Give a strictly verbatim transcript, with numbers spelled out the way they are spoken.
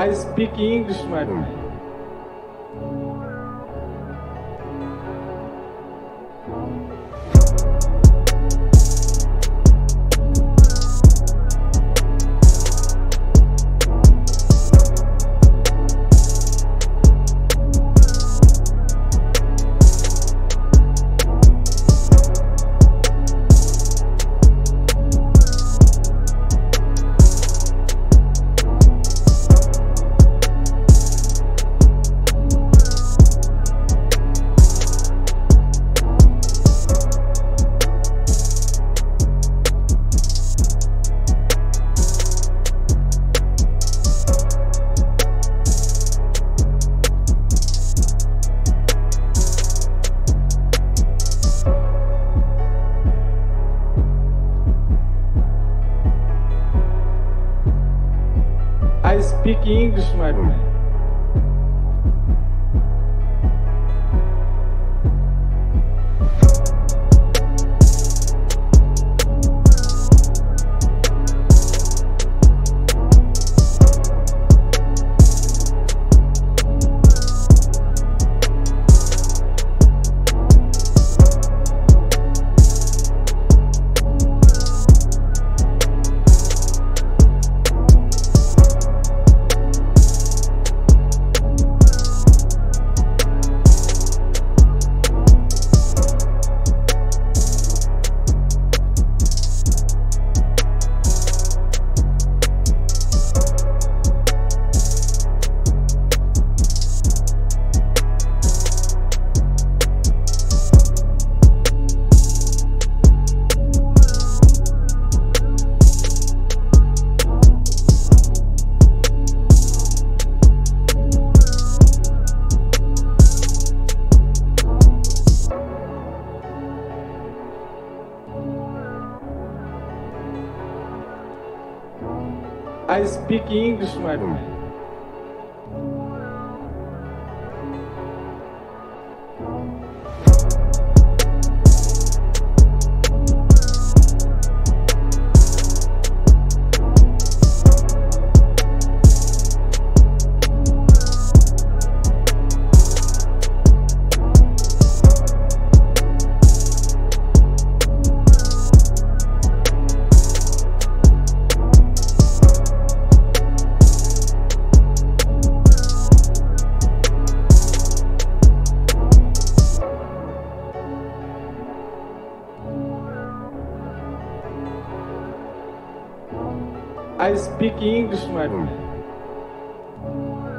I speak English, my friend. I speak English, my friend. I speak English, my friend. I speak English, my friend.